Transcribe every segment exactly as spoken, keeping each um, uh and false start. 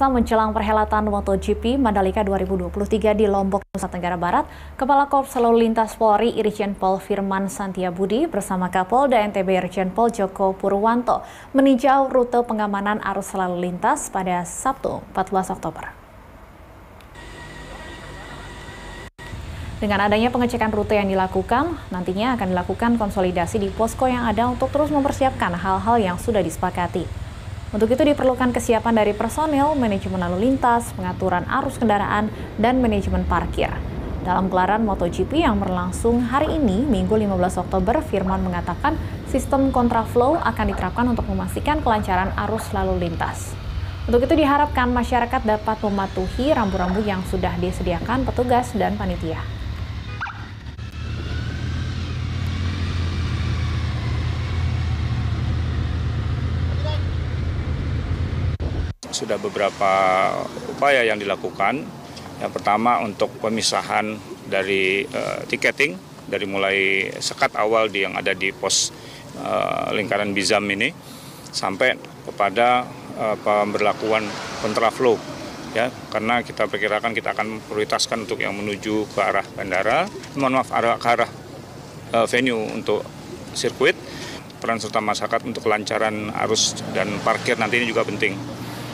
Pemirsa, menjelang perhelatan MotoGP Mandalika dua ribu dua puluh tiga di Lombok, Nusa Tenggara Barat, Kepala Korps Lalu Lintas Polri Irjen Pol Firman Santia Budi bersama Kapolda N T B Irjen Pol Joko Purwanto meninjau rute pengamanan arus lalu lintas pada Sabtu empat belas Oktober. Dengan adanya pengecekan rute yang dilakukan, nantinya akan dilakukan konsolidasi di posko yang ada untuk terus mempersiapkan hal-hal yang sudah disepakati. Untuk itu diperlukan kesiapan dari personel, manajemen lalu lintas, pengaturan arus kendaraan, dan manajemen parkir. Dalam gelaran MotoGP yang berlangsung hari ini, Minggu lima belas Oktober, Firman mengatakan sistem kontraflow akan diterapkan untuk memastikan kelancaran arus lalu lintas. Untuk itu diharapkan masyarakat dapat mematuhi rambu-rambu yang sudah disediakan petugas dan panitia. Sudah beberapa upaya yang dilakukan. Yang pertama untuk pemisahan dari uh, tiketing, dari mulai sekat awal di yang ada di pos uh, lingkaran BIZAM ini, sampai kepada uh, pemberlakuan kontraflow. Ya, karena kita perkirakan kita akan prioritaskan untuk yang menuju ke arah bandara, mohon maaf arah, ke arah uh, venue untuk sirkuit. Peran serta masyarakat untuk kelancaran arus dan parkir nantinya juga penting.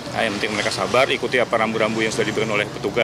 Nah, yang penting mereka sabar, ikuti apa rambu-rambu yang sudah diberikan oleh petugas.